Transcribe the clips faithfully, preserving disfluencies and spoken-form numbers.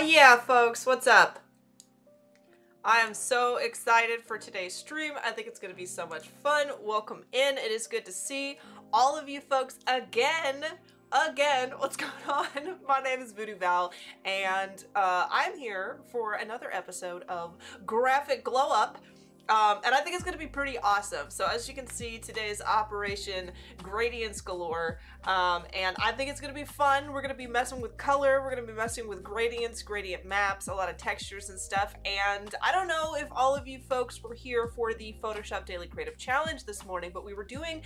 Oh yeah, folks, what's up? I am so excited for today's stream. I think it's going to be so much fun. Welcome in. It is good to see all of you folks again. Again, what's going on? My name is Voodoo Val, and uh, I'm here for another episode of Graphic Glow Up. Um, and I think it's going to be pretty awesome. So as you can see, today's operation, gradients galore. Um, and I think it's going to be fun. We're going to be messing with color. We're going to be messing with gradients, gradient maps, a lot of textures and stuff. And I don't know if all of you folks were here for the Photoshop Daily Creative Challenge this morning, but we were doing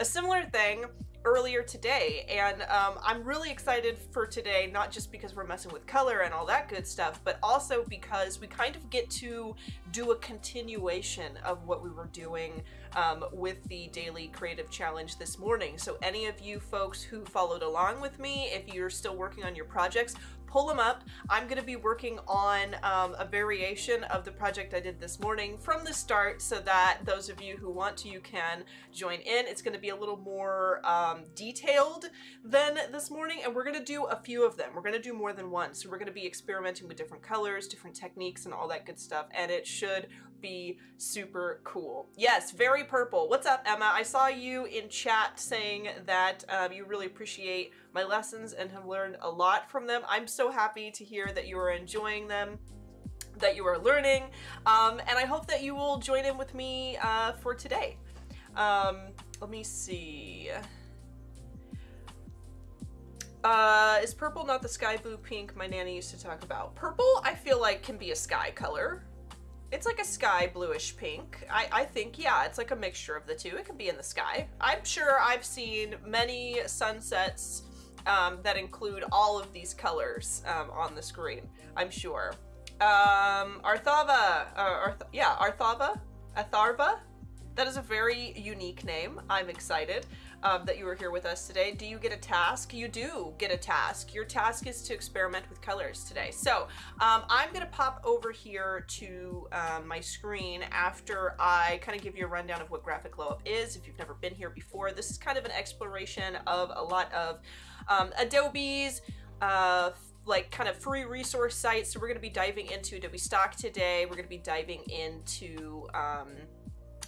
a similar thing earlier today. And um, I'm really excited for today, not just because we're messing with color and all that good stuff, but also because we kind of get to do a continuation of what we were doing um, with the Daily Creative Challenge this morning. So any of you folks who followed along with me, if you're still working on your projects, pull them up. I'm going to be working on um, a variation of the project I did this morning from the start so that those of you who want to, you can join in. It's going to be a little more um, detailed than this morning, and we're going to do a few of them. We're going to do more than one. So we're going to be experimenting with different colors, different techniques, and all that good stuff, and it should be super cool. Yes, very purple. What's up, Emma? I saw you in chat saying that um, you really appreciate my lessons and have learned a lot from them. I'm so happy to hear that you are enjoying them, that you are learning, um, and I hope that you will join in with me uh, for today. Um, let me see. Uh, is purple not the sky blue pink my nanny used to talk about? Purple, I feel like, can be a sky color. It's like a sky bluish pink. I, I think, yeah, it's like a mixture of the two. It can be in the sky. I'm sure I've seen many sunsets Um, that include all of these colors um, on the screen, I'm sure. Um, Arthava, uh, Arth yeah, Arthava, Atharva. That is a very unique name. I'm excited um, that you are here with us today. Do you get a task? You do get a task. Your task is to experiment with colors today. So um, I'm gonna pop over here to um, my screen after I kind of give you a rundown of what Graphic Glow Up is. If you've never been here before, this is kind of an exploration of a lot of Um, Adobe's, uh, like kind of free resource sites. So we're going to be diving into Adobe Stock today. We're going to be diving into um,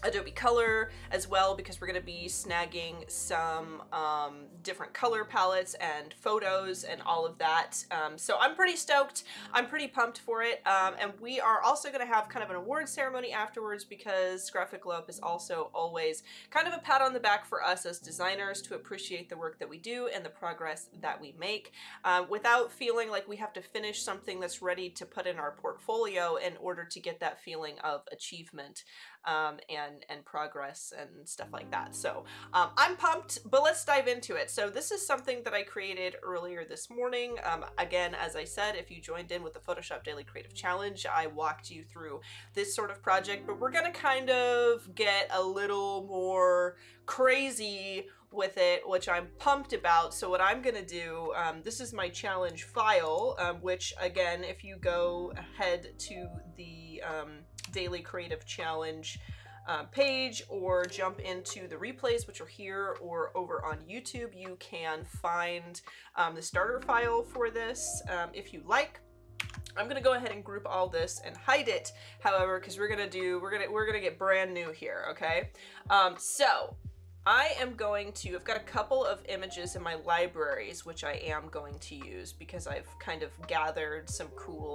Adobe Color as well, because we're going to be snagging some um, different color palettes and photos and all of that. Um, so I'm pretty stoked. I'm pretty pumped for it. Um, and we are also going to have kind of an award ceremony afterwards, because Graphic Glow Up is also always kind of a pat on the back for us as designers to appreciate the work that we do and the progress that we make um, without feeling like we have to finish something that's ready to put in our portfolio in order to get that feeling of achievement um, and And, and progress and stuff like that. So um, I'm pumped, but let's dive into it. So this is something that I created earlier this morning. Um, again, as I said, if you joined in with the Photoshop Daily Creative Challenge, I walked you through this sort of project, but we're gonna kind of get a little more crazy with it, which I'm pumped about. So what I'm gonna do, um, this is my challenge file, um, which again, if you go ahead to the um, Daily Creative Challenge Um, page, or jump into the replays, which are here or over on YouTube, you can find um, the starter file for this um, if you like. I'm gonna go ahead and group all this and hide it, however, because we're gonna do we're gonna we're gonna get brand new here, okay? Um, so I am going to, I've got a couple of images in my libraries, which I am going to use because I've kind of gathered some cool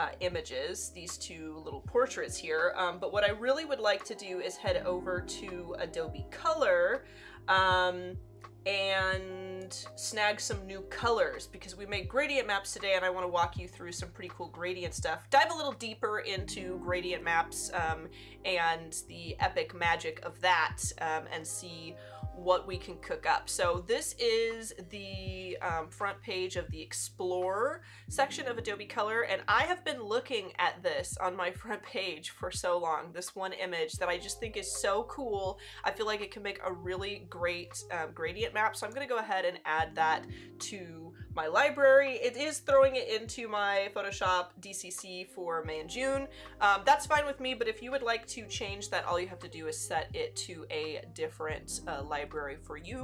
uh, images, these two little portraits here. Um, but what I really would like to do is head over to Adobe Color um, and snag some new colors, because we made gradient maps today and I want to walk you through some pretty cool gradient stuff. Dive a little deeper into gradient maps um, and the epic magic of that um, and see what we can cook up. So this is the um, front page of the Explore section of Adobe Color, and I have been looking at this on my front page for so long, this one image that I just think is so cool. I feel like it can make a really great um, gradient map, so I'm going to go ahead and add that to my library. It is throwing it into my Photoshop D C C for May and June. Um, that's fine with me, but if you would like to change that, all you have to do is set it to a different uh, library for you.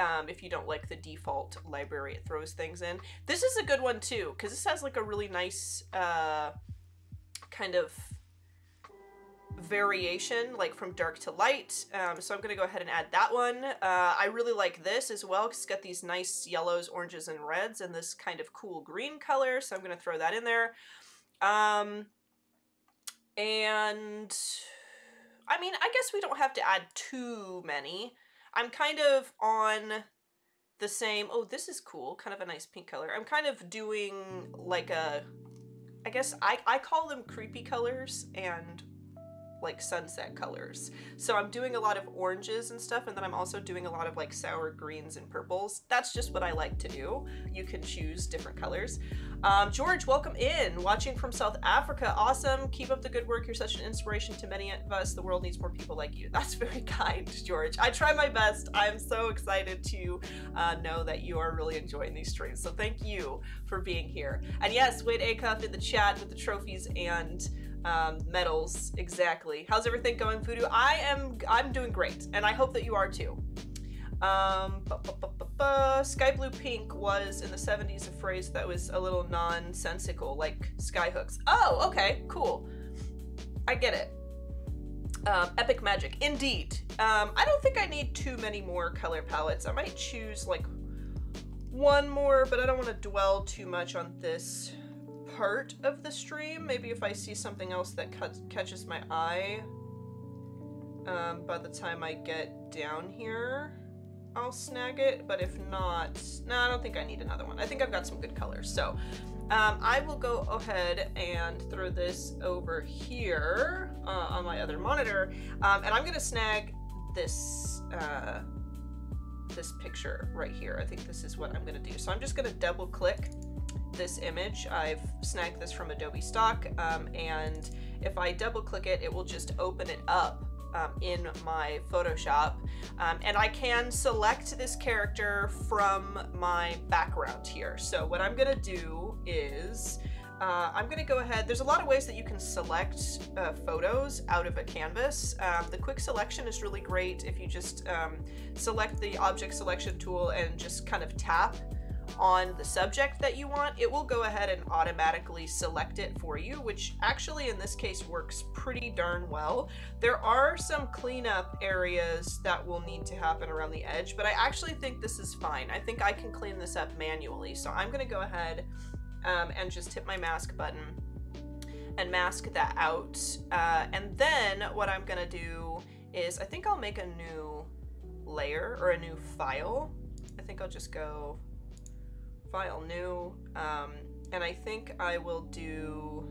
um, if you don't like the default library it throws things in. This is a good one too, because this has like a really nice uh, kind of variation, like from dark to light. Um, so I'm going to go ahead and add that one. Uh, I really like this as well because it's got these nice yellows, oranges, and reds and this kind of cool green color. So I'm going to throw that in there. Um, and I mean, I guess we don't have to add too many. I'm kind of on the same, oh, this is cool. Kind of a nice pink color. I'm kind of doing like a, I guess I, I call them creepy colors and like sunset colors. So I'm doing a lot of oranges and stuff, and then I'm also doing a lot of like sour greens and purples. That's just what I like to do. You can choose different colors. Um, George, welcome in. Watching from South Africa. Awesome. Keep up the good work. You're such an inspiration to many of us. The world needs more people like you. That's very kind, George. I try my best. I'm so excited to uh, know that you are really enjoying these streams. So thank you for being here. And yes, Wade Acuff in the chat with the trophies and um, medals. Exactly. How's everything going, Voodoo? I am, I'm doing great. And I hope that you are too. Um, bu bu bu bu bu. Sky blue pink was in the seventies a phrase that was a little nonsensical, like skyhooks. Oh, okay, cool. I get it. Um, epic magic, indeed. Um, I don't think I need too many more color palettes. I might choose like one more, but I don't want to dwell too much on this part of the stream. Maybe if I see something else that cuts, catches my eye um, by the time I get down here, I'll snag it, but if not, no, nah, I don't think I need another one. I think I've got some good colors. So um, I will go ahead and throw this over here uh, on my other monitor, um, and I'm gonna snag this uh, this picture right here. I think this is what I'm gonna do. So I'm just gonna double click this image. I've snagged this from Adobe Stock, um, and if I double click it, it will just open it up Um, in my Photoshop, um, and I can select this character from my background here. So what I'm gonna do is uh, I'm gonna go ahead, there's a lot of ways that you can select uh, photos out of a canvas. Um, the quick selection is really great if you just um, select the object selection tool and just kind of tap on the subject that you want, it will go ahead and automatically select it for you, which actually in this case works pretty darn well. There are some cleanup areas that will need to happen around the edge, but I actually think this is fine. I think I can clean this up manually. So I'm gonna go ahead um, and just hit my mask button and mask that out. Uh, and then what I'm gonna do is I think I'll make a new layer or a new file. I think I'll just go file new, um, and I think I will do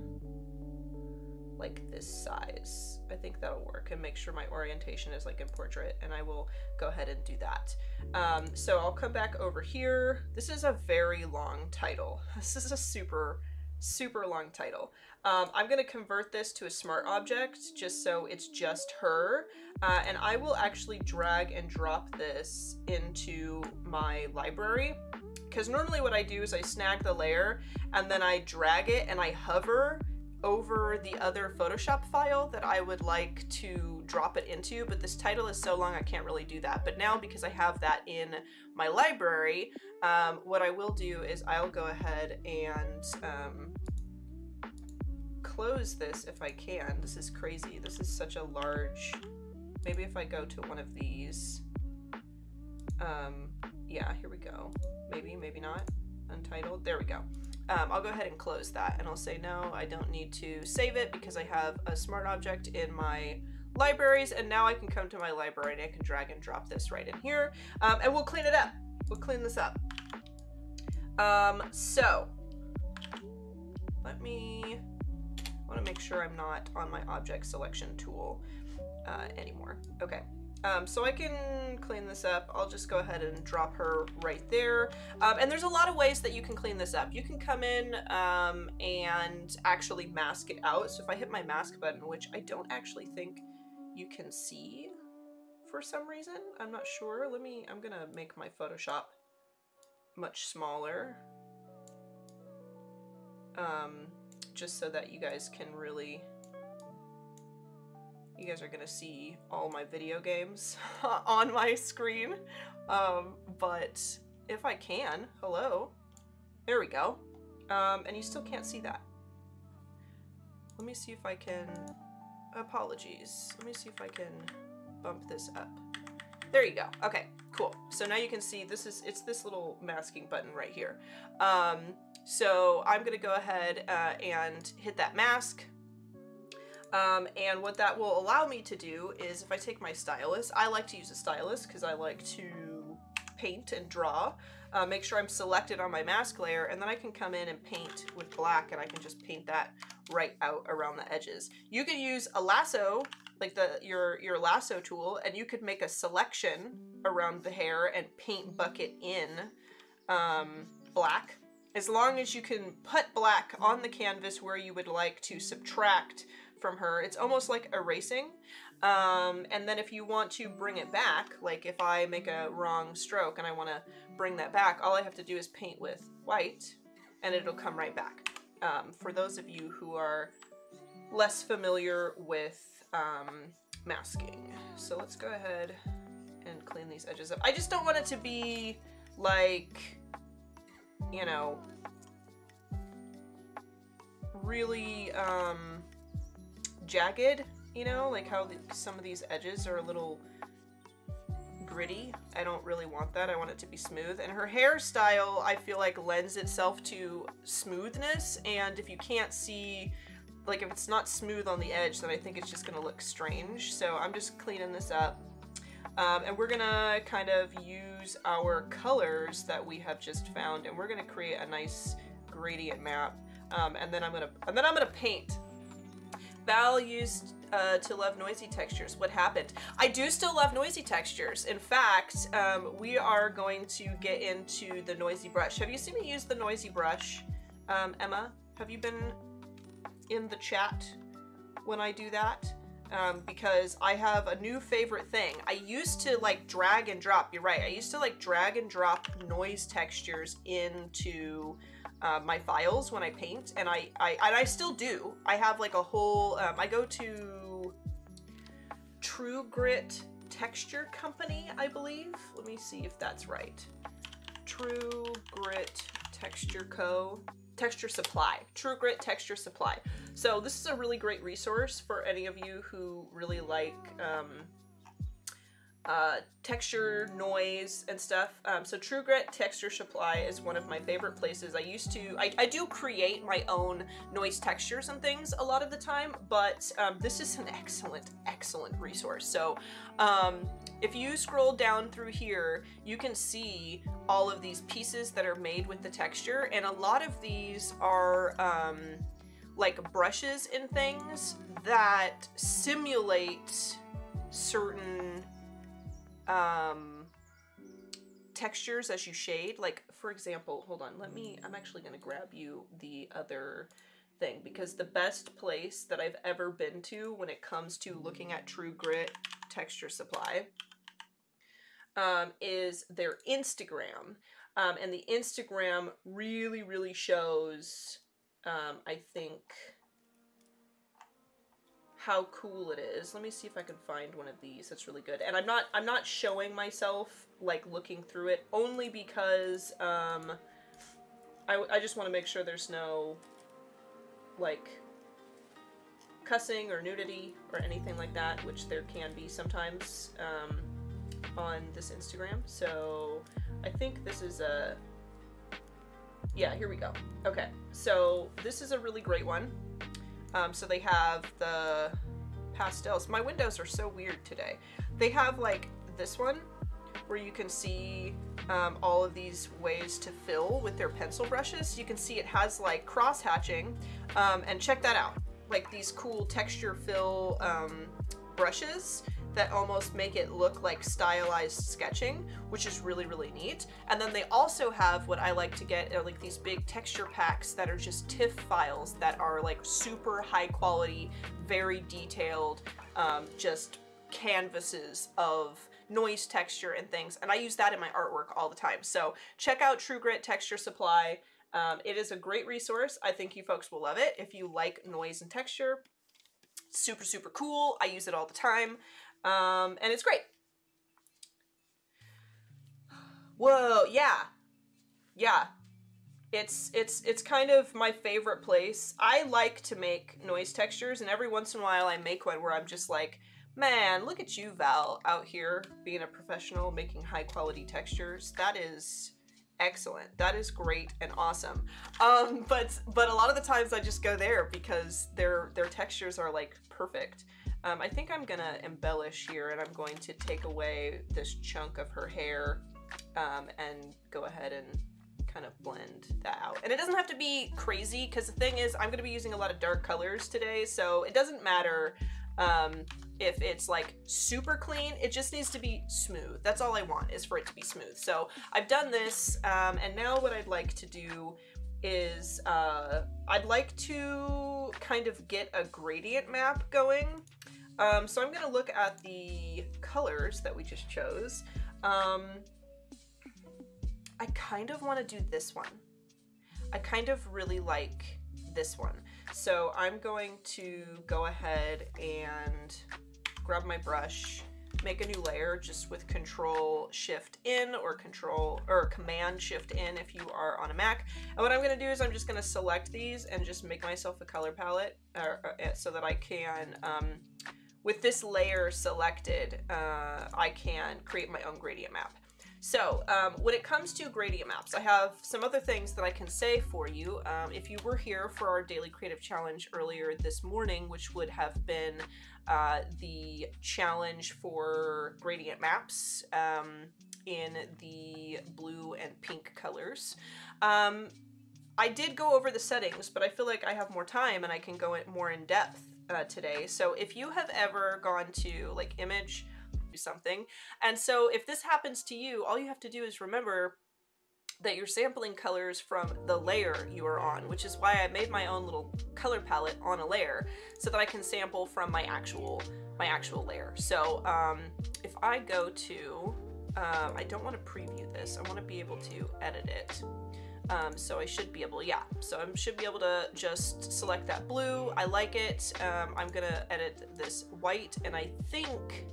like this size. I think that'll work, and make sure my orientation is like in portrait, and I will go ahead and do that. Um, so I'll come back over here. This is a very long title. This is a super, super long title. Um, I'm gonna convert this to a smart object just so it's just her, uh, and I will actually drag and drop this into my library. Because normally what I do is I snag the layer and then I drag it and I hover over the other Photoshop file that I would like to drop it into, but this title is so long I can't really do that. But now because I have that in my library, um, what I will do is I'll go ahead and um, close this if I can. This is crazy. This is such a large, maybe if I go to one of these, um, yeah, here we go. Maybe, maybe not. Untitled. There we go. Um, I'll go ahead and close that, and I'll say no, I don't need to save it because I have a smart object in my libraries, and now I can come to my library and I can drag and drop this right in here, um, and we'll clean it up. We'll clean this up. Um, so let me, I want to make sure I'm not on my object selection tool uh, anymore. Okay. Um, so I can clean this up. I'll just go ahead and drop her right there. Um, and there's a lot of ways that you can clean this up. You can come in um, and actually mask it out. So if I hit my mask button, which I don't actually think you can see for some reason, I'm not sure. Let me, I'm gonna make my Photoshop much smaller. Um, just so that you guys can really You guys are gonna see all my video games on my screen, um, but if I can, hello, there we go. Um, and you still can't see that. Let me see if I can, apologies. Let me see if I can bump this up. There you go. Okay, cool. So now you can see this is, it's this little masking button right here. Um, so I'm gonna go ahead uh, and hit that mask. Um, and what that will allow me to do is if I take my stylus, I like to use a stylus because I like to paint and draw, uh, make sure I'm selected on my mask layer, and then I can come in and paint with black and I can just paint that right out around the edges. You could use a lasso, like the your, your lasso tool, and you could make a selection around the hair and paint bucket in um, black. As long as you can put black on the canvas where you would like to subtract from her, it's almost like erasing. Um, and then if you want to bring it back, like if I make a wrong stroke and I want to bring that back, all I have to do is paint with white and it'll come right back. Um, for those of you who are less familiar with um, masking. So let's go ahead and clean these edges up. I just don't want it to be like, you know, really um, jagged, you know, like how the, some of these edges are a little gritty. I don't really want that. I want it to be smooth. And her hairstyle, I feel like, lends itself to smoothness. And if you can't see, like if it's not smooth on the edge, then I think it's just gonna look strange. So I'm just cleaning this up. Um, and we're gonna kind of use our colors that we have just found, and we're gonna create a nice gradient map. Um, and then I'm gonna and then I'm gonna paint. Val used uh, to love noisy textures. What happened? I do still love noisy textures. In fact, um, we are going to get into the noisy brush. Have you seen me use the noisy brush, um, Emma? Have you been in the chat when I do that? Um, because I have a new favorite thing. I used to like drag and drop, you're right, I used to like drag and drop noise textures into uh, my files when I paint, and I, I and I still do. I have like a whole, um, I go to True Grit Texture Company, I believe. Let me see if that's right. True Grit Texture Co. Texture Supply, True Grit Texture Supply. So this is a really great resource for any of you who really like um, uh, texture, noise, and stuff. Um, so True Grit Texture Supply is one of my favorite places. I used to, I, I do create my own noise textures and things a lot of the time, but um, this is an excellent, excellent resource. So um, if you scroll down through here, you can see all of these pieces that are made with the texture, and a lot of these are um, like brushes and things that simulate certain um, textures as you shade. Like, for example, hold on, let me, I'm actually gonna grab you the other thing, because the best place that I've ever been to when it comes to looking at True Grit Texture Supply um, is their Instagram. Um, and the Instagram really, really shows, um, I think, how cool it is. Let me see if I can find one of these. That's really good. And I'm not, I'm not showing myself like looking through it, only because um, I, I just want to make sure there's no like cussing or nudity or anything like that, which there can be sometimes um, on this Instagram. So I think this is a, yeah, here we go. Okay, so this is a really great one. Um, so they have the pastels. My windows are so weird today. They have like this one where you can see um, all of these ways to fill with their pencil brushes. You can see it has like cross hatching, um, and check that out. Like these cool texture fill um, brushes that almost make it look like stylized sketching, which is really, really neat. And then they also have what I like to get are like these big texture packs that are just TIFF files that are like super high quality, very detailed, um, just canvases of noise, texture, and things. And I use that in my artwork all the time. So check out True Grit Texture Supply. Um, it is a great resource. I think you folks will love it if you like noise and texture. super, super cool. I use it all the time, um, and it's great. Whoa, yeah, yeah. It's, it's, it's kind of my favorite place. I like to make noise textures, and every once in a while I make one where I'm just like, man, look at you, Val, out here being a professional, making high quality textures. That is excellent. That is great and awesome. Um, but, but a lot of the times I just go there because their, their textures are like perfect. Um, I think I'm gonna embellish here, and I'm going to take away this chunk of her hair um, and go ahead and kind of blend that out. And it doesn't have to be crazy, because the thing is I'm going to be using a lot of dark colors today, so it doesn't matter um, if it's like super clean. It just needs to be smooth. That's all I want, is for it to be smooth. So I've done this, um, and now what I'd like to do is uh, I'd like to kind of get a gradient map going. Um, so I'm going to look at the colors that we just chose. Um, I kind of want to do this one. I kind of really like this one. So I'm going to go ahead and grab my brush, make a new layer just with Control Shift in or Control or Command Shift in if you are on a Mac. And what I'm going to do is I'm just going to select these and just make myself a color palette or, or, so that I can, um, with this layer selected, uh, I can create my own gradient map. So um, when it comes to gradient maps, I have some other things that I can say for you. Um, if you were here for our Daily Creative Challenge earlier this morning, which would have been uh, the challenge for gradient maps um, in the blue and pink colors, um, I did go over the settings, but I feel like I have more time and I can go more in depth uh, today. So if you have ever gone to like image, something. And so if this happens to you, all you have to do is remember that you're sampling colors from the layer you are on, which is why I made my own little color palette on a layer so that I can sample from my actual my actual layer. So um, if I go to, um, I don't want to preview this. I want to be able to edit it. Um, so I should be able, yeah, so I should be able to just select that blue. I like it. Um, I'm going to edit this white, and I think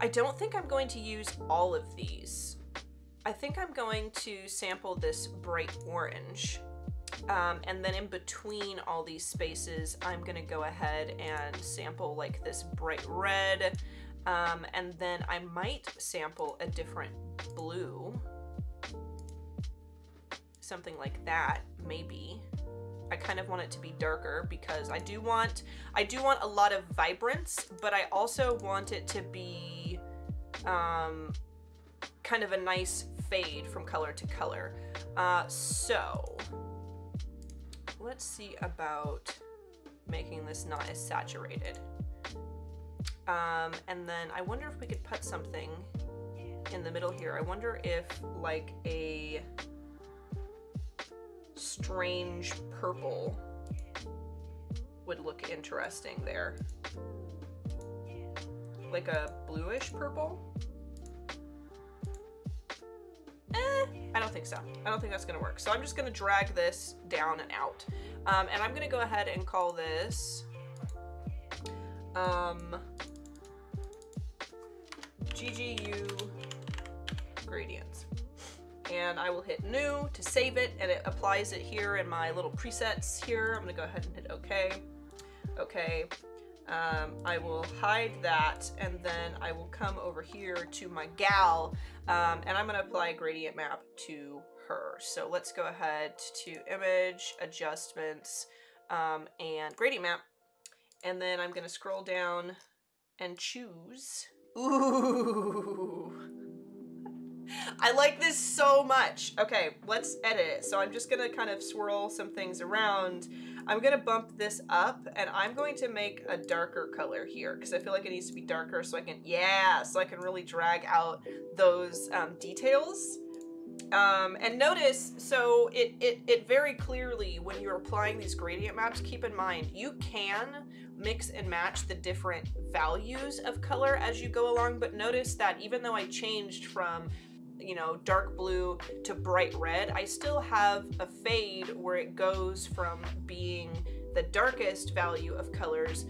I don't think I'm going to use all of these. I think I'm going to sample this bright orange. Um, and then in between all these spaces, I'm gonna go ahead and sample like this bright red. Um, and then I might sample a different blue. Something like that, maybe. I kind of want it to be darker because I do want, I do want a lot of vibrance, but I also want it to be um, kind of a nice fade from color to color. Uh, so let's see about making this not as saturated. Um, and then I wonder if we could put something in the middle here. I wonder if like a strange purple would look interesting there. Like a bluish purple? Eh, I don't think so. I don't think that's gonna work. So I'm just gonna drag this down and out. Um, and I'm gonna go ahead and call this um, G G U Gradients. And I will hit new to save it, and it applies it here in my little presets here. I'm gonna go ahead and hit okay. Okay, um, I will hide that, and then I will come over here to my gal, um, and I'm gonna apply a gradient map to her. So let's go ahead to image, adjustments, um, and gradient map. And then I'm gonna scroll down and choose, ooh. I like this so much. Okay, let's edit it. So I'm just gonna kind of swirl some things around. I'm gonna bump this up, and I'm going to make a darker color here because I feel like it needs to be darker so I can, yeah, so I can really drag out those um, details. Um, and notice, so it, it, it very clearly, when you're applying these gradient maps, keep in mind, you can mix and match the different values of color as you go along. But notice that even though I changed from, you know, dark blue to bright red, I still have a fade where it goes from being the darkest value of colors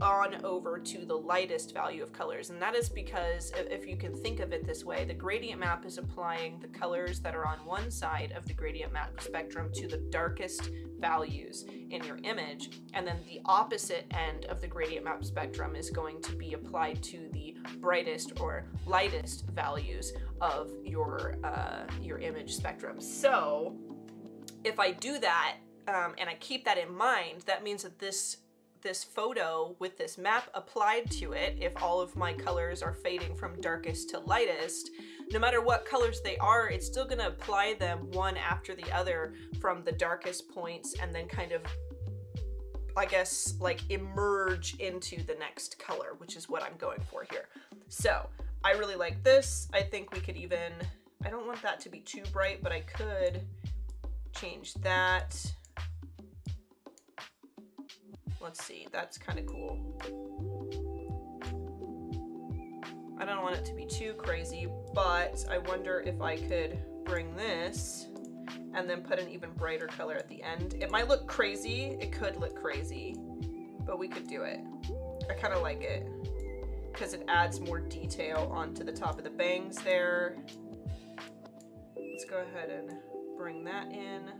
on over to the lightest value of colors. And that is because, if you can think of it this way, the gradient map is applying the colors that are on one side of the gradient map spectrum to the darkest values in your image, and then the opposite end of the gradient map spectrum is going to be applied to the brightest or lightest values of your uh, your image spectrum. So if I do that um, and I keep that in mind, that means that this this photo with this map applied to it, if all of my colors are fading from darkest to lightest, no matter what colors they are, it's still gonna apply them one after the other from the darkest points, and then kind of, I guess, like emerge into the next color, which is what I'm going for here. So I really like this. I think we could even, I don't want that to be too bright, but I could change that. Let's see, that's kind of cool. I don't want it to be too crazy, but I wonder if I could bring this and then put an even brighter color at the end. It might look crazy, it could look crazy, but we could do it. I kind of like it because it adds more detail onto the top of the bangs there. Let's go ahead and bring that in.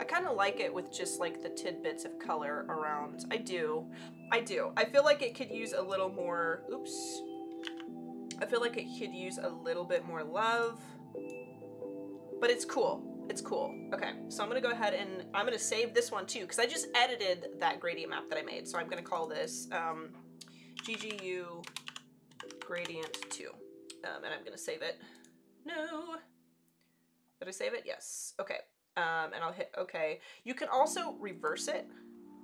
I kind of like it with just like the tidbits of color around. I do. I do. I feel like it could use a little more, oops. I feel like it could use a little bit more love, but it's cool. It's cool. Okay. So I'm going to go ahead and I'm going to save this one too, because I just edited that gradient map that I made. So I'm going to call this um, G G U Gradient two, um, and I'm going to save it. No. Did I save it? Yes. Okay. Um, and I'll hit okay. You can also reverse it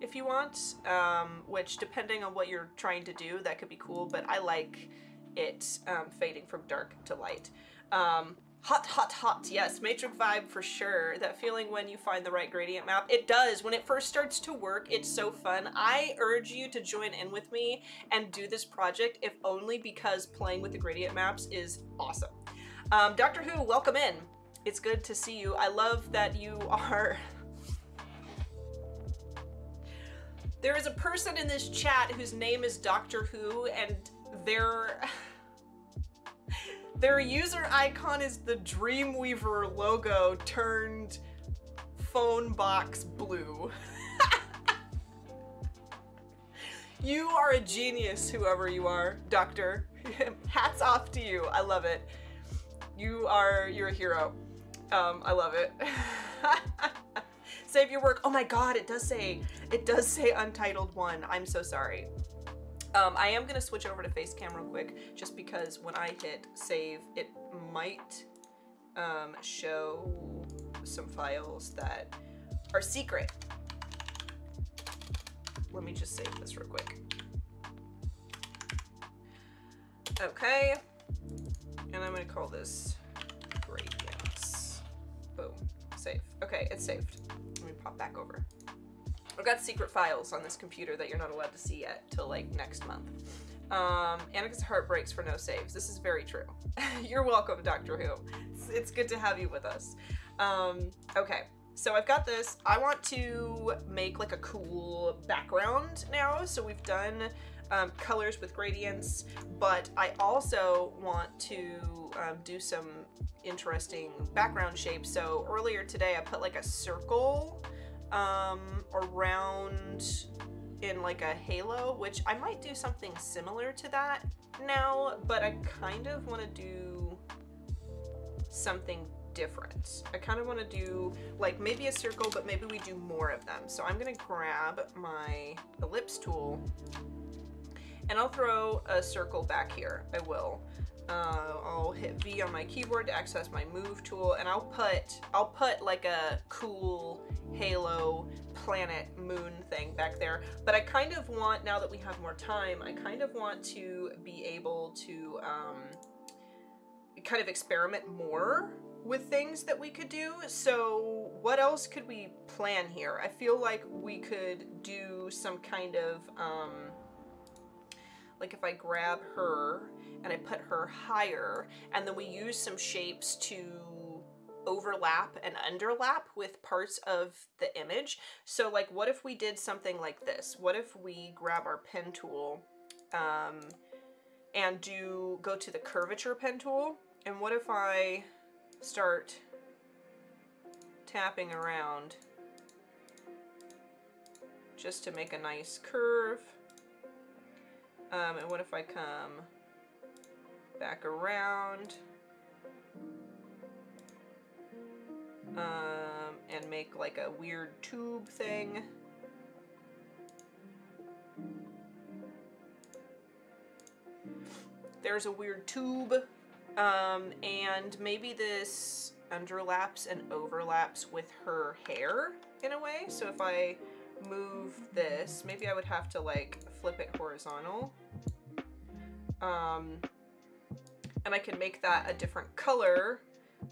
if you want, um, which depending on what you're trying to do, that could be cool, but I like it um, fading from dark to light. Um, hot, hot, hot, yes, Matrix vibe for sure. That feeling when you find the right gradient map. It does, when it first starts to work, it's so fun. I urge you to join in with me and do this project, if only because playing with the gradient maps is awesome. Um, Doctor Who, welcome in. It's good to see you. I love that you are. There is a person in this chat whose name is Doctor Who, and their their user icon is the Dreamweaver logo turned phone box blue. You are a genius, whoever you are, Doctor. Hats off to you. I love it. You are, you're a hero. Um, I love it. Save your work. Oh my God, it does say, it does say Untitled One. I'm so sorry. Um, I am gonna switch over to face cam real quick, just because when I hit save, it might um, show some files that are secret. Let me just save this real quick. Okay, and I'm gonna call this Gradients. Boom, save. Okay, it's saved. Let me pop back over. I've got secret files on this computer that you're not allowed to see yet till like next month. Um, Annika's heart breaks for no saves. This is very true. You're welcome, Doctor Who. It's, it's good to have you with us. Um, okay, so I've got this. I want to make like a cool background now. So we've done um, colors with gradients, but I also want to um, do some interesting background shapes. So earlier today I put like a circle um around in like a halo, which I might do something similar to that now, but I kind of want to do something different. I kind of want to do like maybe a circle, but maybe we do more of them. So I'm going to grab my ellipse tool and I'll throw a circle back here. I will. Uh, I'll hit V on my keyboard to access my move tool, and I'll put I'll put like a cool halo planet moon thing back there. But I kind of want, now that we have more time, I kind of want to be able to um, kind of experiment more with things that we could do. So what else could we plan here? I feel like we could do some kind of um, like if I grab her and I put her higher, and then we use some shapes to overlap and underlap with parts of the image. So like, what if we did something like this? What if we grab our pen tool um, and do go to the curvature pen tool? And what if I start tapping around just to make a nice curve? Um, and what if I come back around um, and make like a weird tube thing? There's a weird tube. Um, and maybe this underlaps and overlaps with her hair in a way. So if I move this, maybe I would have to like flip it horizontal. Um, and I can make that a different color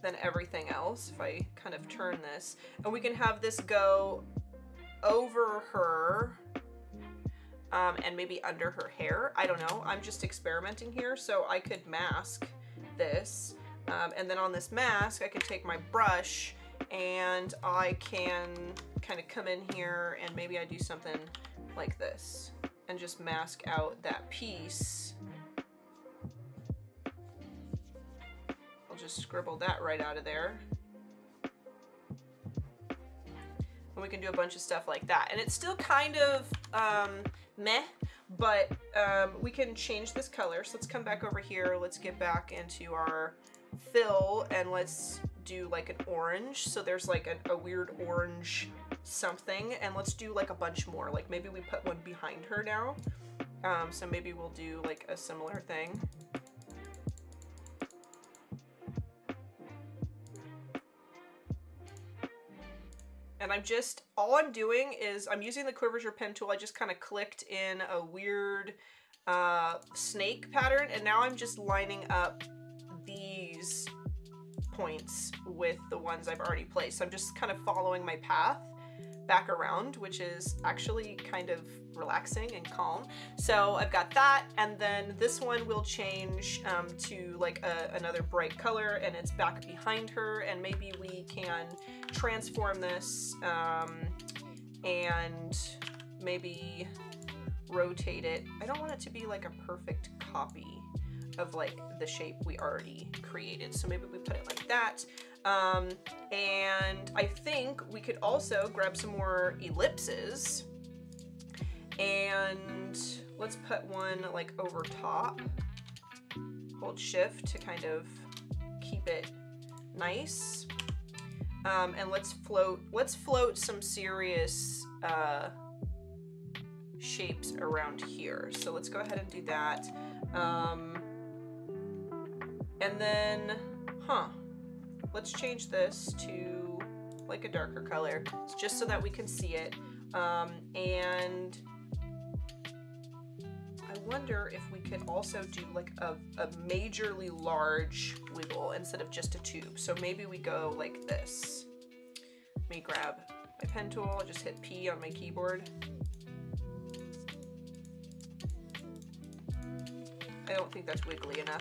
than everything else if I kind of turn this. And we can have this go over her um, and maybe under her hair. I don't know. I'm just experimenting here. So I could mask this. Um, and then on this mask, I can take my brush and I can kind of come in here and maybe I do something like this and just mask out that piece. I'll just scribble that right out of there. And we can do a bunch of stuff like that. And it's still kind of um, meh, but um, we can change this color. So let's come back over here. Let's get back into our fill and let's do like an orange. So there's like an, a weird orange something, and let's do like a bunch more. Like maybe we put one behind her now. Um, so maybe we'll do like a similar thing. And I'm just, all I'm doing is I'm using the curvature pen tool. I just kind of clicked in a weird uh, snake pattern. And now I'm just lining up these points with the ones I've already placed. So I'm just kind of following my path back around, which is actually kind of relaxing and calm. So I've got that. And then this one will change um, to like a, another bright color, and it's back behind her. And maybe we can transform this um, and maybe rotate it. I don't want it to be like a perfect copy of like the shape we already created. So maybe we put it like that. Um, and I think we could also grab some more ellipses and let's put one like over top, hold shift to kind of keep it nice. Um, and let's float, let's float some serious, uh, shapes around here. So let's go ahead and do that. Um, and then, huh. Let's change this to like a darker color just so that we can see it. Um, and I wonder if we could also do like a, a majorly large wiggle instead of just a tube. So maybe we go like this. Let me grab my pen tool. I'll just hit P on my keyboard. I don't think that's wiggly enough.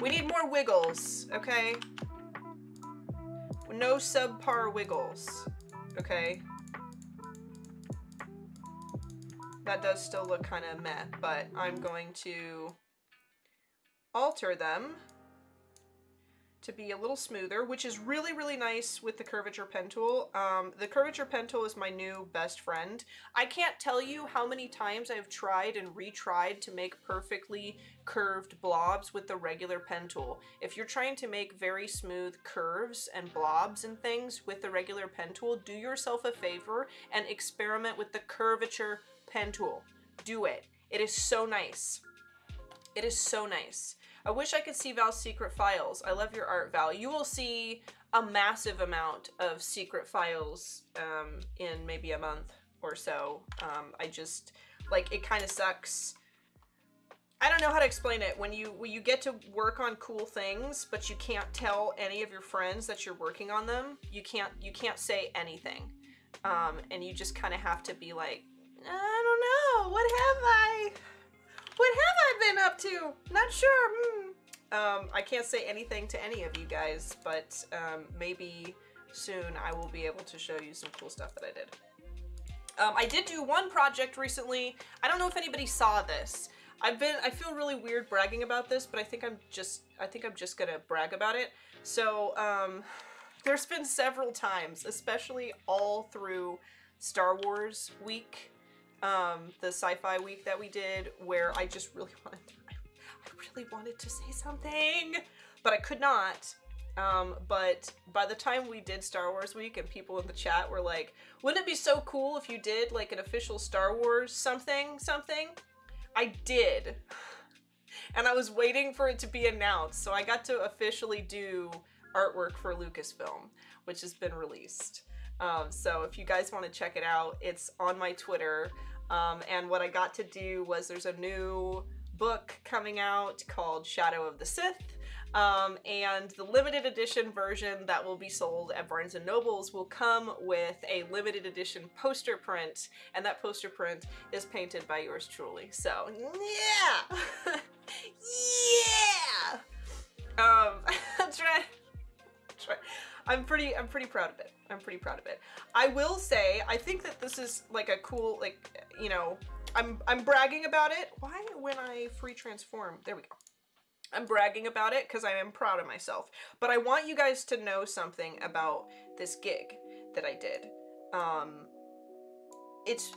We need more wiggles, okay? No subpar wiggles, okay? That does still look kind of meh, but I'm going to alter them to be a little smoother, which is really, really nice with the curvature pen tool. Um, the curvature pen tool is my new best friend. I can't tell you how many times I've tried and retried to make perfectly curved blobs with the regular pen tool. If you're trying to make very smooth curves and blobs and things with the regular pen tool, do yourself a favor and experiment with the curvature pen tool. Do it. It is so nice. It is so nice. I wish I could see Val's secret files. I love your art, Val. You will see a massive amount of secret files um, in maybe a month or so. Um, I just, like, it kind of sucks. I don't know how to explain it. When you, when you get to work on cool things, but you can't tell any of your friends that you're working on them, you can't, you can't say anything. Um, and you just kind of have to be like, I don't know, what have I? What have I been up to? Not sure. Mm. um, I can't say anything to any of you guys, but um, maybe soon I will be able to show you some cool stuff that I did. Um, I did do one project recently. I don't know if anybody saw this. I've been, I feel really weird bragging about this, but I think I'm just, I think I'm just gonna brag about it. So um, there's been several times, especially all through Star Wars week, um, the sci-fi week that we did, where I just really wanted, to, I really wanted to say something, but I could not. Um, but by the time we did Star Wars week and people in the chat were like, wouldn't it be so cool if you did like an official Star Wars something, something? I did. And I was waiting for it to be announced. So I got to officially do artwork for Lucasfilm, which has been released. Um, so if you guys want to check it out, it's on my Twitter. Um, and what I got to do was there's a new book coming out called Shadow of the Sith. Um, and the limited edition version that will be sold at Barnes and Nobles will come with a limited edition poster print, and that poster print is painted by yours truly. So yeah, yeah. Um, try, try. I'm pretty, I'm pretty proud of it. I'm pretty proud of it. I will say, I think that this is like a cool, like, you know, I'm, I'm bragging about it. Why when I free transform? There we go. I'm bragging about it because I am proud of myself. But I want you guys to know something about this gig that I did. Um, it's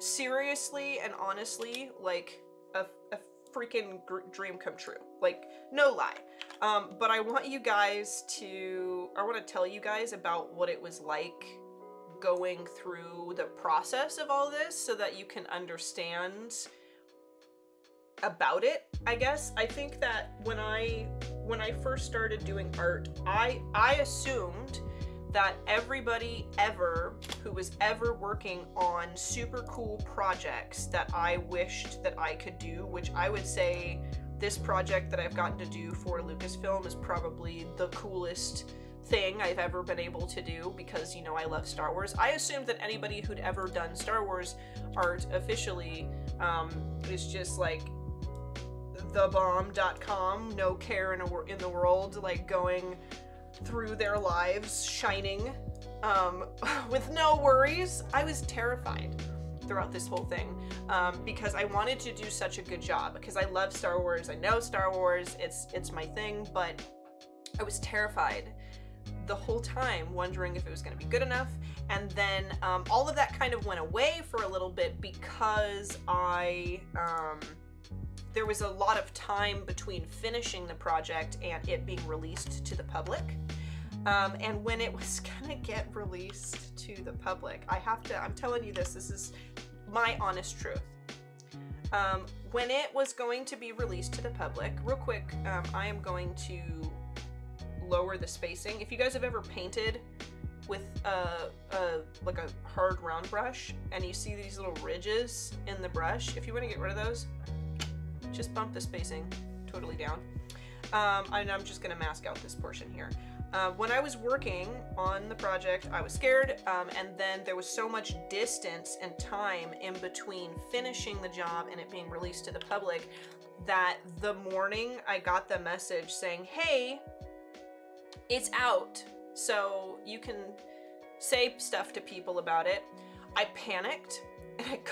seriously and honestly like a, a freaking gr dream come true. Like, no lie. Um, but I want you guys to, I want to tell you guys about what it was like going through the process of all this so that you can understand about it, I guess. I think that when I when I first started doing art, I I assumed that everybody ever who was ever working on super cool projects that I wished that I could do, which I would say this project that I've gotten to do for Lucasfilm is probably the coolest thing I've ever been able to do because, you know, I love Star Wars. I assumed that anybody who'd ever done Star Wars art officially um, is just like the bomb dot com, no care in, a, in the world, like going through their lives shining um, with no worries. I was terrified throughout this whole thing um, because I wanted to do such a good job because I love Star Wars. I know Star Wars, it's, it's my thing, but I was terrified the whole time wondering if it was going to be good enough. And then um, all of that kind of went away for a little bit because I... Um, There was a lot of time between finishing the project and it being released to the public. Um, and when it was gonna get released to the public, I have to, I'm telling you this, this is my honest truth. Um, when it was going to be released to the public, real quick, um, I am going to lower the spacing. If you guys have ever painted with a, a like a hard round brush and you see these little ridges in the brush, if you wanna get rid of those, just bump the spacing totally down. Um, and I'm just gonna mask out this portion here. Uh, when I was working on the project, I was scared, um, and then there was so much distance and time in between finishing the job and it being released to the public that the morning I got the message saying, hey, it's out, so you can say stuff to people about it. I panicked and I go,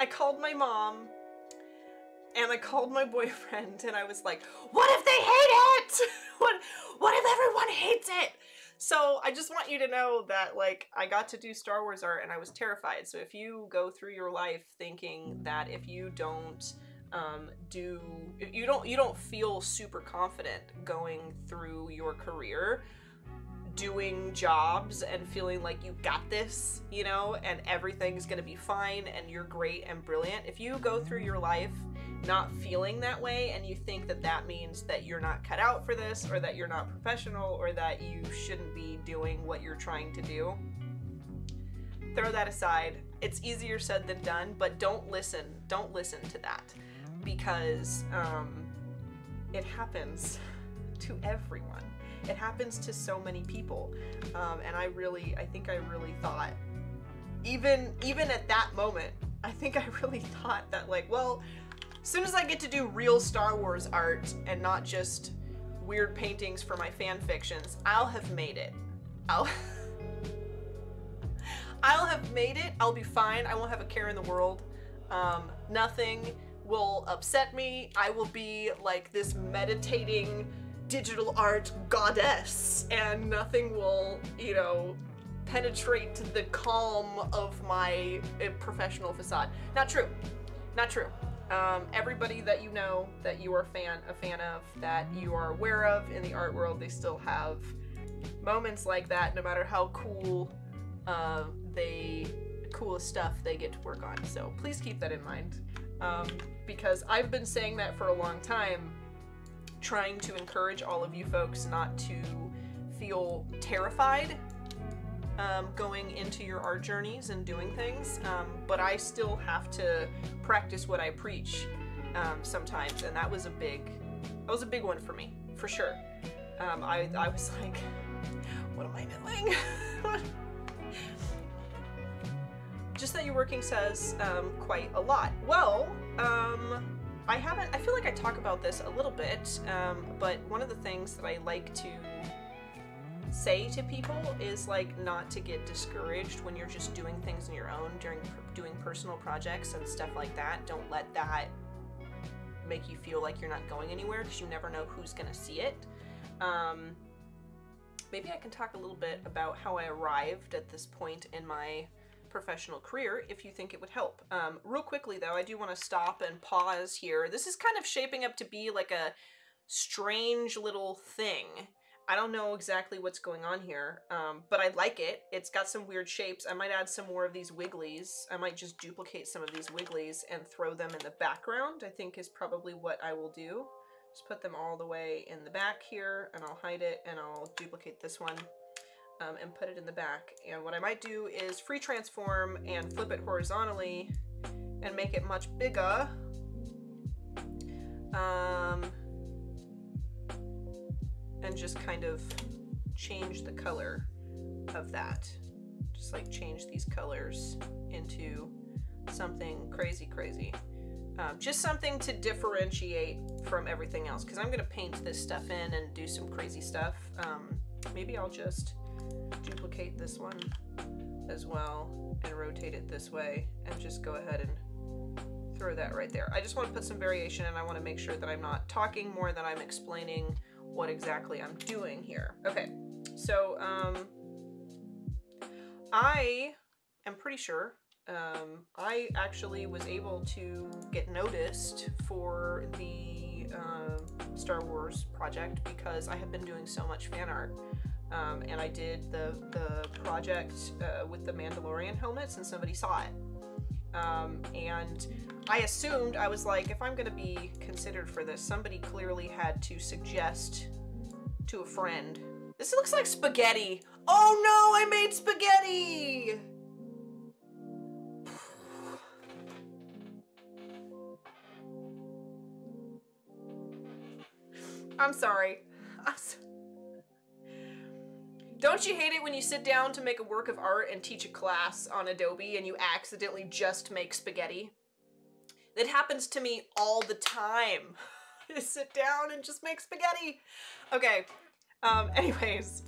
I called my mom and I called my boyfriend and I was like, what if they hate it? What, what if everyone hates it? So I just want you to know that like I got to do Star Wars art and I was terrified. So if you go through your life thinking that if you don't um, do, if you don't, you don't feel super confident going through your career, doing jobs and feeling like you got this, you know, and everything's gonna be fine and you're great and brilliant. If you go through your life not feeling that way and you think that that means that you're not cut out for this or that you're not professional or that you shouldn't be doing what you're trying to do, throw that aside. It's easier said than done, but don't listen. Don't listen to that because um, it happens to everyone. It happens to so many people. Um, and I really, I think I really thought, even even at that moment, I think I really thought that like, well, As soon as I get to do real Star Wars art and not just weird paintings for my fan fictions, I'll have made it. I'll I'll have made it. I'll be fine. I won't have a care in the world. Um, nothing will upset me. I will be like this meditating digital art goddess, and nothing will, you know, penetrate the calm of my professional facade. Not true. Not true. Um, everybody that you know, that you are a fan, a fan of, that you are aware of in the art world, they still have moments like that, no matter how cool uh, they, coolest stuff they get to work on. So please keep that in mind, um, because I've been saying that for a long time, trying to encourage all of you folks not to feel terrified Um, going into your art journeys and doing things, um, but I still have to practice what I preach um, sometimes, and that was a big, that was a big one for me, for sure. Um, I, I was like, what am I doing? Just that you're working says um, quite a lot. Well, um, I haven't, I feel like I talk about this a little bit, um, but one of the things that I like to say to people is like not to get discouraged when you're just doing things on your own, during doing personal projects and stuff like that. Don't let that make you feel like you're not going anywhere, because you never know who's gonna see it. Um, maybe I can talk a little bit about how I arrived at this point in my professional career, if you think it would help. Um, real quickly though, I do want to stop and pause here. This is kind of shaping up to be like a strange little thing. I don't know exactly what's going on here, um, but I like it. It's got some weird shapes. I might add some more of these wigglies. I might just duplicate some of these wigglies and throw them in the background, I think is probably what I will do. Just put them all the way in the back here, and I'll hide it, and I'll duplicate this one um, and put it in the back. And what I might do is free transform and flip it horizontally and make it much bigger. Um, and just kind of change the color of that. Just like change these colors into something crazy, crazy. Um, just something to differentiate from everything else, because I'm gonna paint this stuff in and do some crazy stuff. Um, maybe I'll just duplicate this one as well and rotate it this way and just go ahead and throw that right there. I just wanna put some variation, and I wanna make sure that I'm not talking more than I'm explaining what exactly I'm doing here. Okay, so um, I am pretty sure um, I actually was able to get noticed for the uh, Star Wars project because I have been doing so much fan art. Um, and I did the, the project uh, with the Mandalorian helmets, and somebody saw it. Um, and I assumed, I was like, if I'm gonna be considered for this, somebody clearly had to suggest to a friend. This looks like spaghetti. Oh no, I made spaghetti! I'm sorry. I'm so Don't you hate it when you sit down to make a work of art and teach a class on Adobe and you accidentally just make spaghetti? It happens to me all the time. I sit down and just make spaghetti. Okay, um, anyways,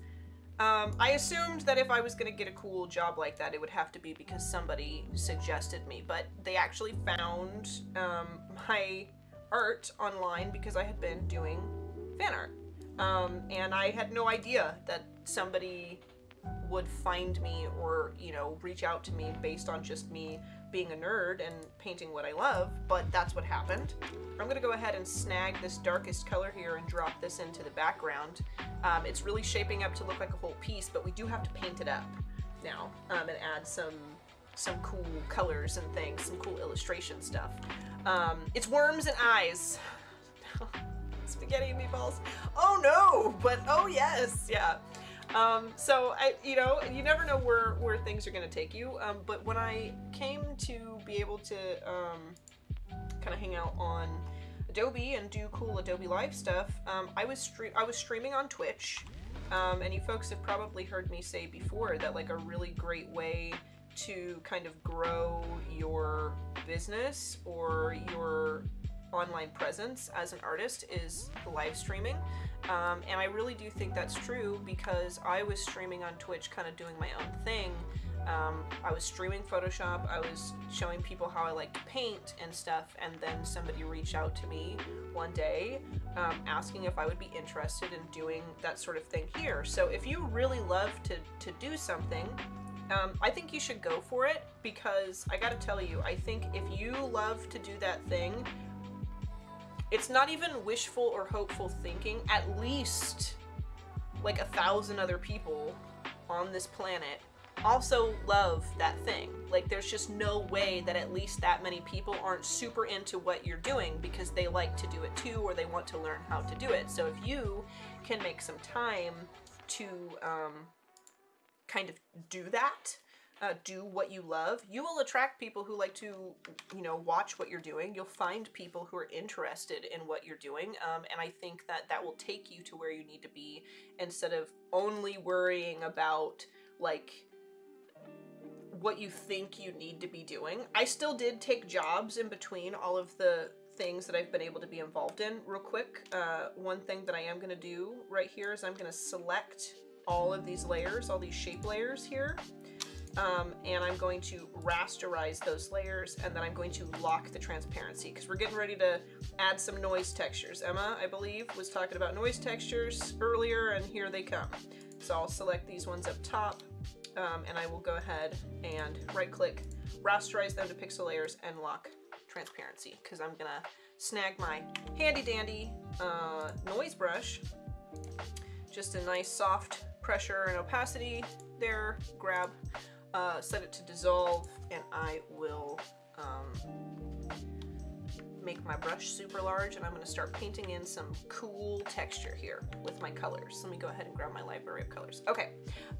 um, I assumed that if I was gonna get a cool job like that, it would have to be because somebody suggested me, but they actually found um, my art online because I had been doing fan art. Um, and I had no idea that somebody would find me or, you know, reach out to me based on just me being a nerd and painting what I love, but that's what happened. I'm gonna go ahead and snag this darkest color here and drop this into the background. Um, it's really shaping up to look like a whole piece, but we do have to paint it up now um, and add some some cool colors and things, some cool illustration stuff. Um, it's worms and eyes. Spaghetti and meatballs. Oh no, but oh yes, yeah. Um, so I, you know, you never know where, where things are going to take you. Um, but when I came to be able to, um, kind of hang out on Adobe and do cool Adobe Live stuff, um, I was stre I was streaming on Twitch. Um, and you folks have probably heard me say before that like a really great way to kind of grow your business or your online presence as an artist is live streaming. Um, and I really do think that's true because I was streaming on Twitch, kind of doing my own thing. Um, I was streaming Photoshop, I was showing people how I like to paint and stuff, and then somebody reached out to me one day um, asking if I would be interested in doing that sort of thing here. So if you really love to, to do something, um, I think you should go for it, because I gotta tell you, I think if you love to do that thing, it's not even wishful or hopeful thinking. At least like a thousand other people on this planet also love that thing. Like, there's just no way that at least that many people aren't super into what you're doing because they like to do it too, or they want to learn how to do it. So if you can make some time to um, kind of do that, uh, do what you love, you will attract people who like to, you know, watch what you're doing. You'll find people who are interested in what you're doing. Um, and I think that that will take you to where you need to be, instead of only worrying about like what you think you need to be doing. I still did take jobs in between all of the things that I've been able to be involved in. Real quick, uh, one thing that I am gonna do right here is I'm gonna select all of these layers, all these shape layers here, um, and I'm going to rasterize those layers, and then I'm going to lock the transparency because we're getting ready to add some noise textures. Emma, I believe, was talking about noise textures earlier, and here they come. So I'll select these ones up top, Um, and I will go ahead and right-click, rasterize them to pixel layers, and lock transparency, because I'm gonna snag my handy-dandy uh, noise brush. Just a nice soft pressure and opacity there, grab, uh, set it to dissolve, and I will um, make my brush super large, and I'm gonna start painting in some cool texture here with my colors. Let me go ahead and grab my library of colors. Okay.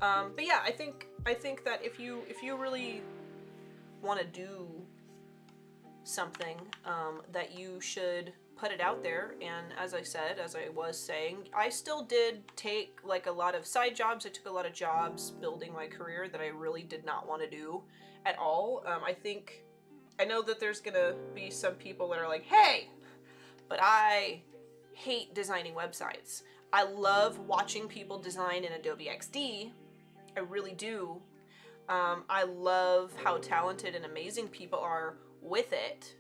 Um, but yeah, I think I think that if you if you really want to do something, um, that you should put it out there. And as I said, as I was saying, I still did take like a lot of side jobs. I took a lot of jobs building my career that I really did not want to do at all. Um, I think I know that there's gonna be some people that are like, hey, but I hate designing websites. I love watching people design in Adobe X D. I really do. Um, I love how talented and amazing people are with it.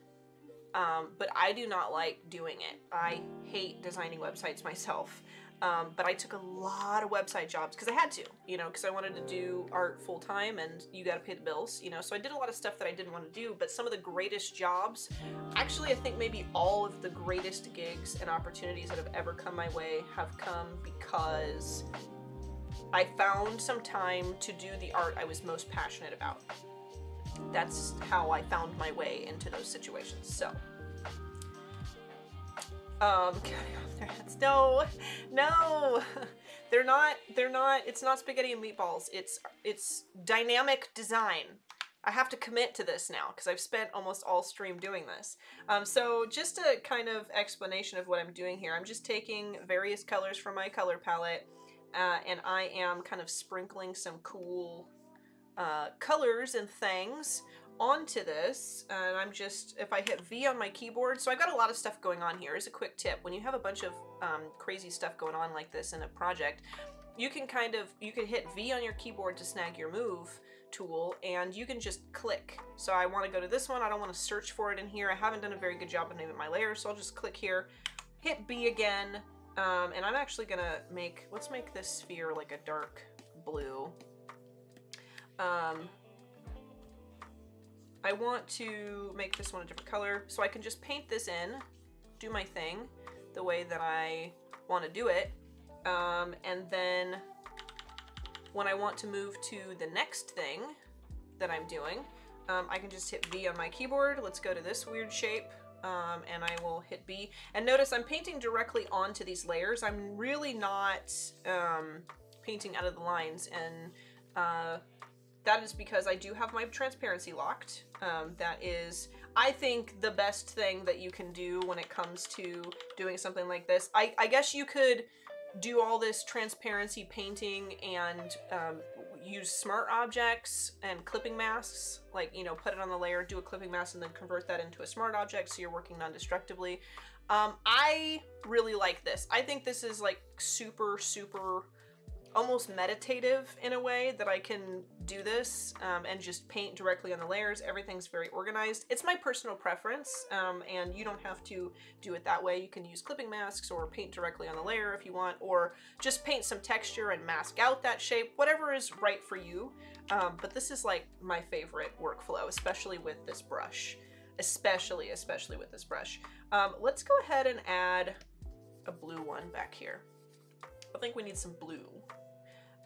Um, but I do not like doing it. I hate designing websites myself. Um, but I took a lot of website jobs because I had to, you know, because I wanted to do art full time and you got to pay the bills, you know, so I did a lot of stuff that I didn't want to do. But some of the greatest jobs, actually, I think maybe all of the greatest gigs and opportunities that have ever come my way have come because I found some time to do the art I was most passionate about. That's how I found my way into those situations. So. Um, getting off their heads. No, no, they're not, they're not, it's not spaghetti and meatballs. It's, it's dynamic design. I have to commit to this now because I've spent almost all stream doing this. Um, so just a kind of explanation of what I'm doing here. I'm just taking various colors from my color palette, uh, and I am kind of sprinkling some cool, uh, colors and things onto this, and I'm just, if I hit V on my keyboard, so I've got a lot of stuff going on here. Here's a quick tip. When you have a bunch of um, crazy stuff going on like this in a project, you can kind of, you can hit V on your keyboard to snag your move tool, and you can just click. So I want to go to this one. I don't want to search for it in here. I haven't done a very good job of naming my layer, so I'll just click here, hit B again, um, and I'm actually gonna make, let's make this sphere like a dark blue. Um, I want to make this one a different color, so I can just paint this in, do my thing the way that I want to do it, um, and then when I want to move to the next thing that I'm doing, um, I can just hit V on my keyboard. Let's go to this weird shape, um, and I will hit B. And notice I'm painting directly onto these layers. I'm really not um, painting out of the lines, and uh, that is because I do have my transparency locked. Um, that is, I think, the best thing that you can do when it comes to doing something like this. I, I guess you could do all this transparency painting and um, use smart objects and clipping masks, like, you know, put it on the layer, do a clipping mask, and then convert that into a smart object so you're working non-destructively. Um, I really like this. I think this is like super, super almost meditative in a way that I can do this um, and just paint directly on the layers. Everything's very organized. It's my personal preference, um, and you don't have to do it that way. You can use clipping masks or paint directly on the layer if you want, or just paint some texture and mask out that shape, whatever is right for you. Um, but this is like my favorite workflow, especially with this brush, especially, especially with this brush. Um, let's go ahead and add a blue one back here. I think we need some blue.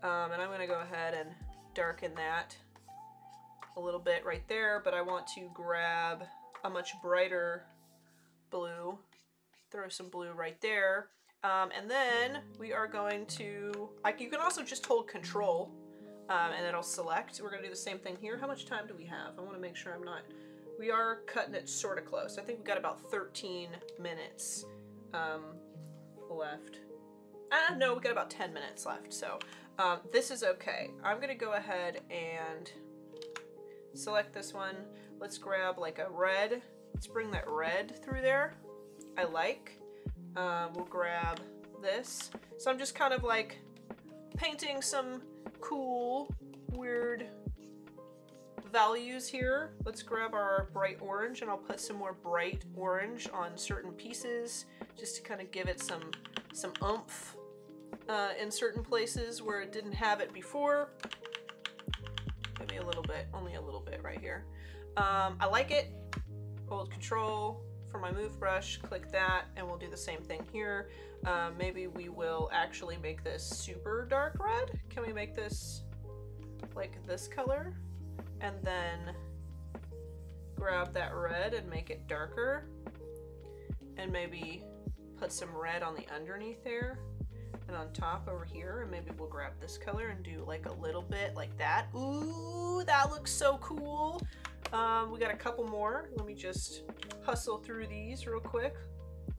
Um, and I'm gonna go ahead and darken that a little bit right there, but I want to grab a much brighter blue, throw some blue right there. Um, and then we are going to, like, you can also just hold control um, and it'll select. We're gonna do the same thing here. How much time do we have? I wanna make sure I'm not, we are cutting it sort of close. I think we've got about thirteen minutes um, left. Ah, no, we got about ten minutes left, so um, this is okay. I'm gonna go ahead and select this one. Let's grab like a red. Let's bring that red through there. I like. Uh, we'll grab this. So I'm just kind of like painting some cool, weird values here. Let's grab our bright orange, and I'll put some more bright orange on certain pieces just to kind of give it some some oomph uh, in certain places where it didn't have it before. Maybe a little bit, only a little bit right here. Um, I like it. Hold control for my move brush, click that, and we'll do the same thing here. Uh, maybe we will actually make this super dark red. Can we make this like this color? And then grab that red and make it darker. And maybe put some red on the underneath there and on top over here, and maybe we'll grab this color and do like a little bit like that. Ooh, that looks so cool. Um, we got a couple more. Let me just hustle through these real quick.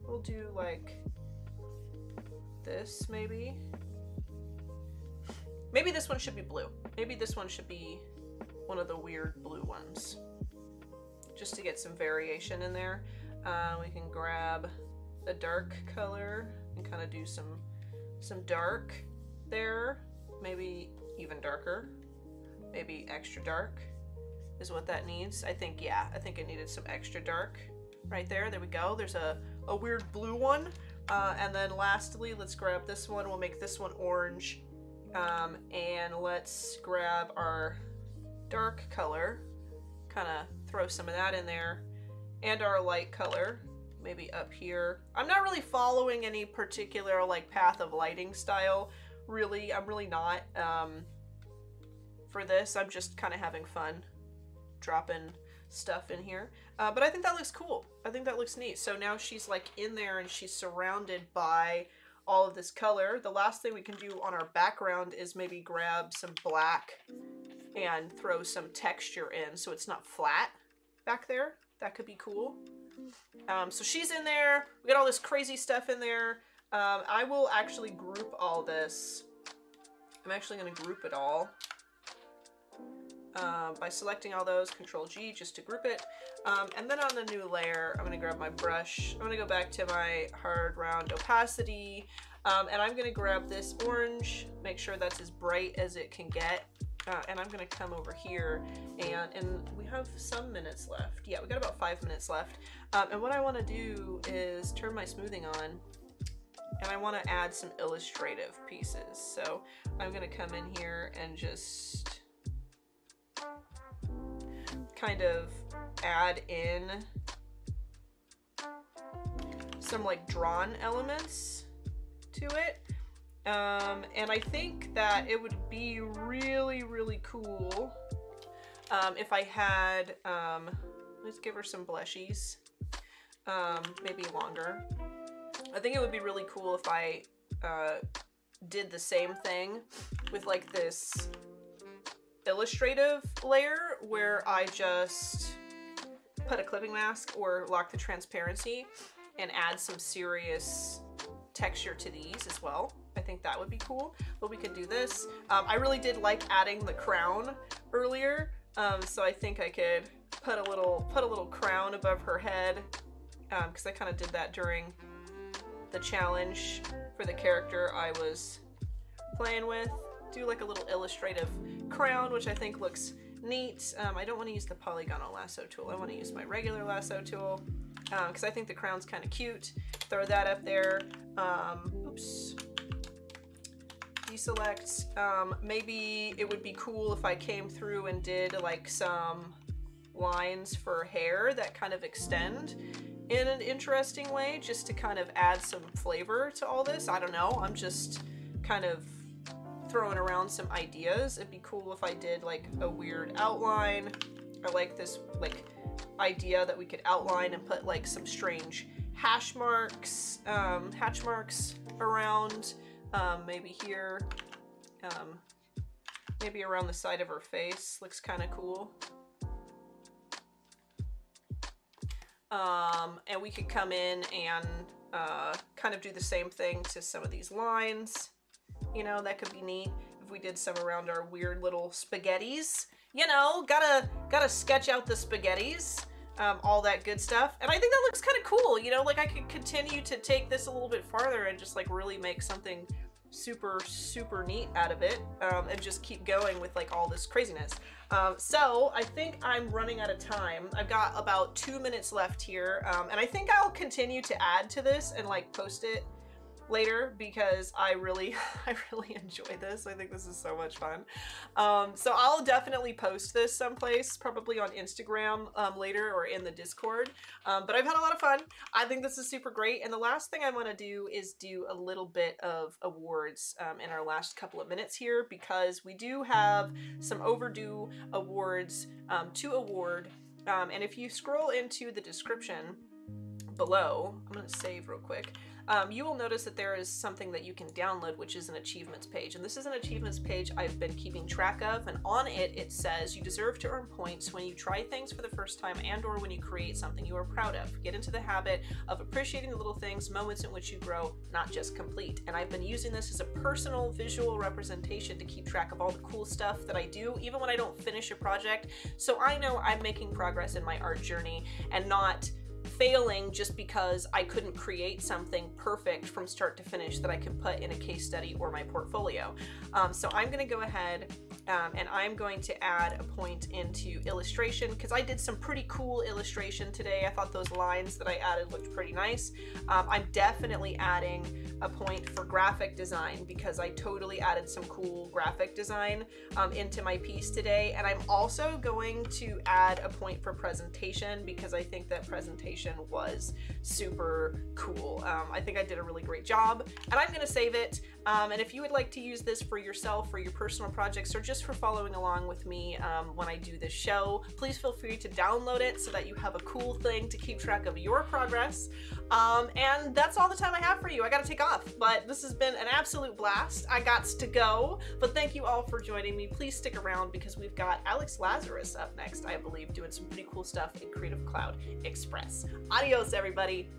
We'll do like this maybe. Maybe this one should be blue. Maybe this one should be one of the weird blue ones just to get some variation in there. Uh, we can grab a dark color and kind of do some some dark there, maybe even darker, maybe extra dark is what that needs. I think, yeah, I think it needed some extra dark right there. There we go. There's a, a weird blue one. Uh, and then lastly, let's grab this one. We'll make this one orange. Um, and let's grab our dark color, kind of throw some of that in there, and our light color. Maybe up here. I'm not really following any particular like path of lighting style, really. I'm really not. Um, for this, I'm just kind of having fun dropping stuff in here. Uh, but I think that looks cool. I think that looks neat. So now she's like in there and she's surrounded by all of this color. The last thing we can do on our background is maybe grab some black and throw some texture in so it's not flat back there. That could be cool. Um, so she's in there. We got all this crazy stuff in there. Um, I will actually group all this. I'm actually going to group it all uh, by selecting all those, Control G just to group it. Um, and then on the new layer, I'm going to grab my brush. I'm going to go back to my hard round opacity. Um, and I'm going to grab this orange, make sure that's as bright as it can get. Uh, and I'm gonna come over here and, and we have some minutes left. Yeah, we got about five minutes left. Um, and what I wanna do is turn my smoothing on and I wanna add some illustrative pieces. So I'm gonna come in here and just kind of add in some like drawn elements to it. Um, and I think that it would be really, really cool um, if I had, um, let's give her some blushies, um, maybe longer. I think it would be really cool if I uh, did the same thing with like this illustrative layer where I just put a clipping mask or lock the transparency and add some serious texture to these as well. think that would be cool, but we could do this. Um, I really did like adding the crown earlier, um, so I think I could put a little put a little crown above her head, because um, I kind of did that during the challenge for the character I was playing with. Do like a little illustrative crown, which I think looks neat. Um, I don't want to use the polygonal lasso tool. I want to use my regular lasso tool because um, I think the crown's kind of cute. Throw that up there. Um, oops. Deselect. Um, maybe it would be cool if I came through and did like some lines for hair that kind of extend in an interesting way, just to kind of add some flavor to all this. I don't know. I'm just kind of throwing around some ideas. It'd be cool if I did like a weird outline. I like this like idea that we could outline and put like some strange hash marks, um, hatch marks around, um, maybe here, um, maybe around the side of her face. Looks kind of cool. Um, and we could come in and uh, kind of do the same thing to some of these lines. You know, that could be neat if we did some around our weird little spaghettis. You know, gotta gotta sketch out the spaghettis, um, all that good stuff. And I think that looks kind of cool. You know, like I could continue to take this a little bit farther and just like really make something super super neat out of it, um, and just keep going with like all this craziness. Um, so I think I'm running out of time. I've got about two minutes left here, um, and I think I'll continue to add to this and like post it later, because I really, I really enjoy this. I think this is so much fun. Um, so I'll definitely post this someplace, probably on Instagram um, later or in the Discord. Um, but I've had a lot of fun. I think this is super great. And the last thing I want to do is do a little bit of awards um, in our last couple of minutes here, because we do have some overdue awards um, to award. Um, and if you scroll into the description below, I'm going to save real quick. Um, you will notice that there is something that you can download, which is an achievements page. And this is an achievements page I've been keeping track of, and on it, it says you deserve to earn points when you try things for the first time and or when you create something you are proud of. Get into the habit of appreciating the little things, moments in which you grow, not just complete. And I've been using this as a personal visual representation to keep track of all the cool stuff that I do, even when I don't finish a project. So I know I'm making progress in my art journey and not failing just because I couldn't create something perfect from start to finish that I can put in a case study or my portfolio. Um, so I'm going to go ahead um, and I'm going to add a point into illustration, because I did some pretty cool illustration today. I thought those lines that I added looked pretty nice. Um, I'm definitely adding a point for graphic design, because I totally added some cool graphic design um, into my piece today. And I'm also going to add a point for presentation, because I think that presentation was super cool. Um, I think I did a really great job, and I'm going to save it. Um, and if you would like to use this for yourself, for your personal projects, or just for following along with me um, when I do this show, please feel free to download it so that you have a cool thing to keep track of your progress. Um, and that's all the time I have for you. I got to take off, but this has been an absolute blast. I got to go, but thank you all for joining me. Please stick around, because we've got Alex Lazarus up next, I believe, doing some pretty cool stuff in Creative Cloud Express. Adios, everybody.